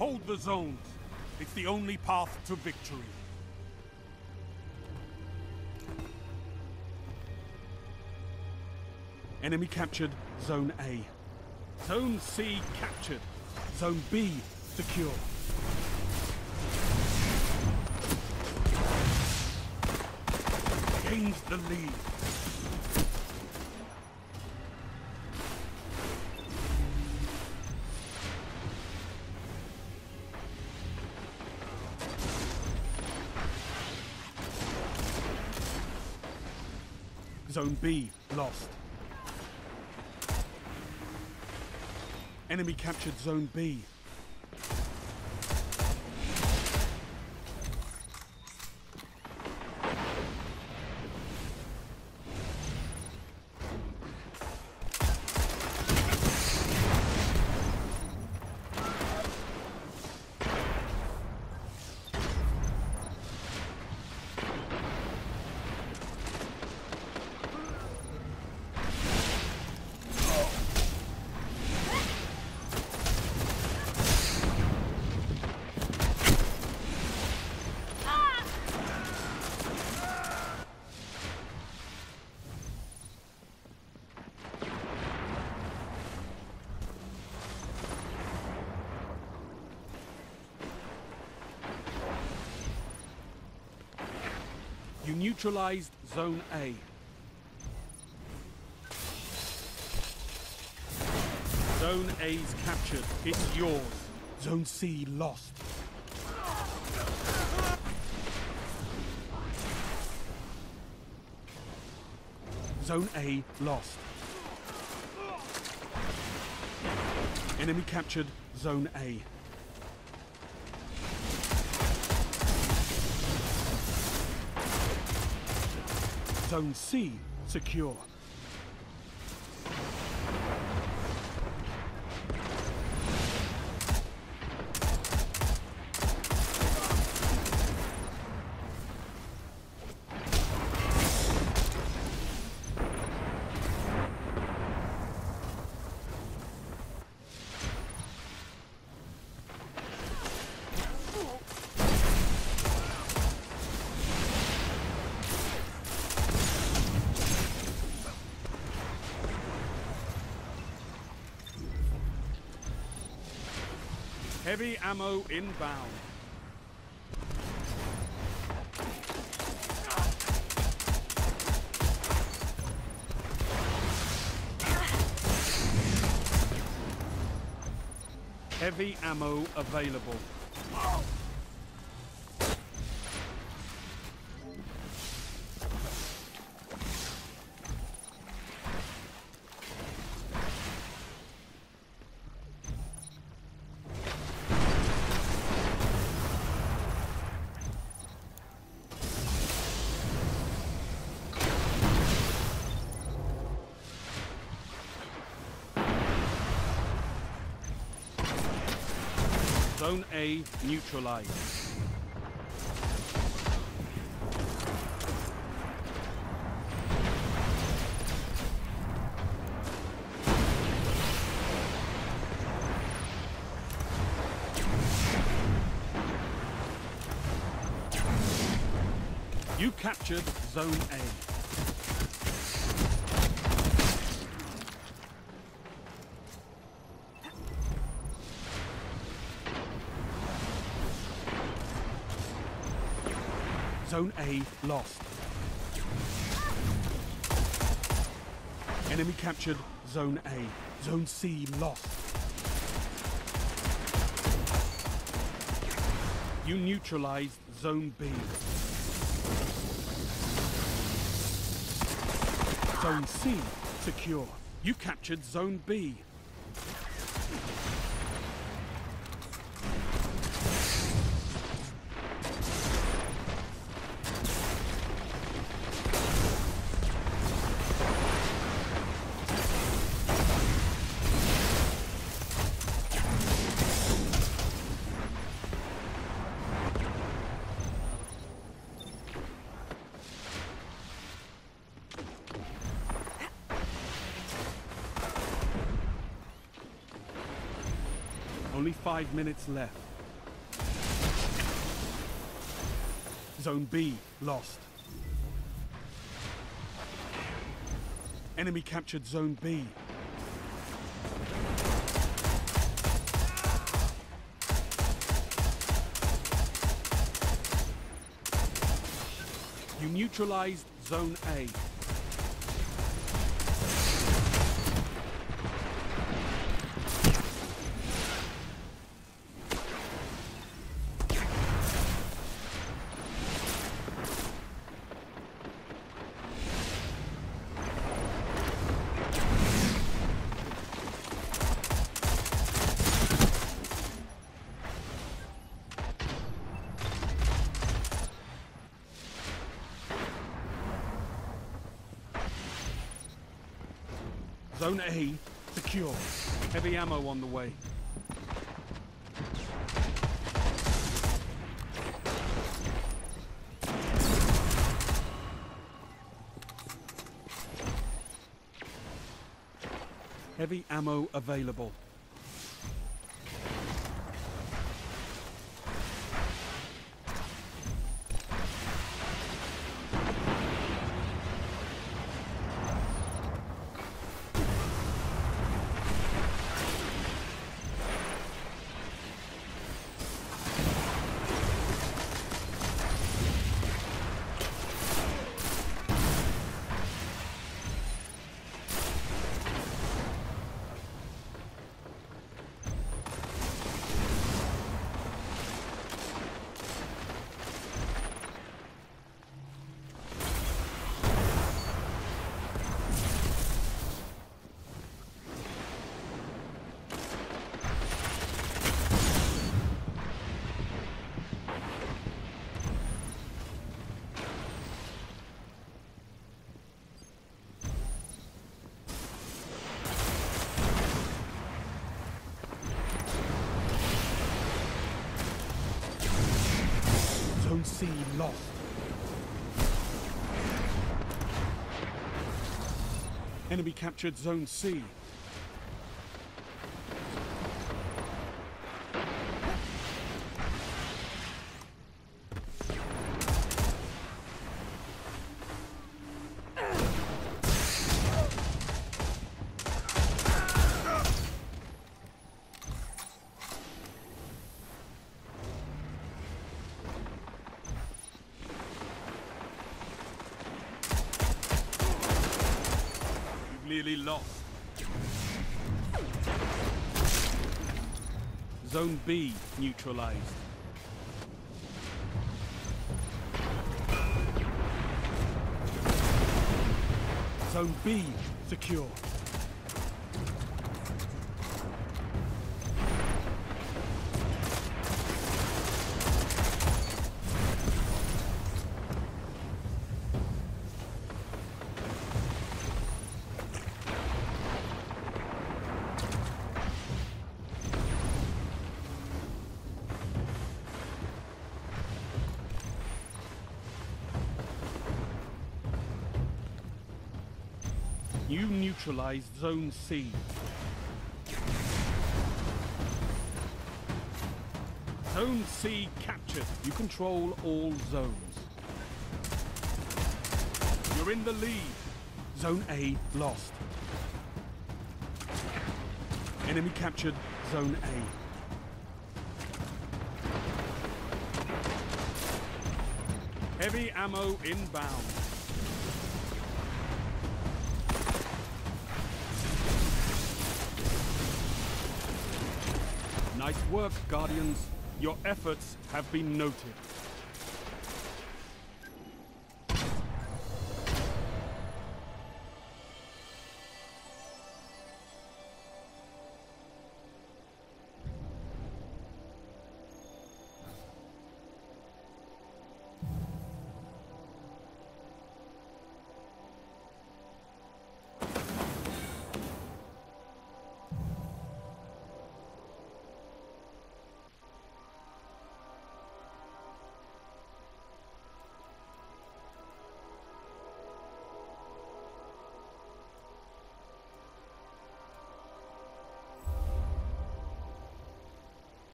Hold the zones. It's the only path to victory. Enemy captured Zone A. Zone C captured. Zone B secure. Gains the lead. Zone B lost. Enemy captured Zone B. You neutralized Zone A. Zone A's captured. It's yours. Zone C lost. Zone A lost. Enemy captured Zone A. Zone C secure. Heavy ammo inbound. Heavy ammo available. Zone A neutralized. You captured Zone A. Zone A lost. Enemy captured Zone A. Zone C lost. You neutralized Zone B. Zone C secure. You captured Zone B. Only 5 minutes left. Zone B lost. Enemy captured Zone B. You neutralized Zone A. Zone A, secure. Heavy ammo on the way. Heavy ammo available. C lost. Enemy captured Zone C. Nearly lost. Zone B neutralized. Zone B secure. You neutralized Zone C. Zone C captured. You control all zones. You're in the lead. Zone A lost. Enemy captured Zone A. Heavy ammo inbound. Nice work, Guardians. Your efforts have been noted.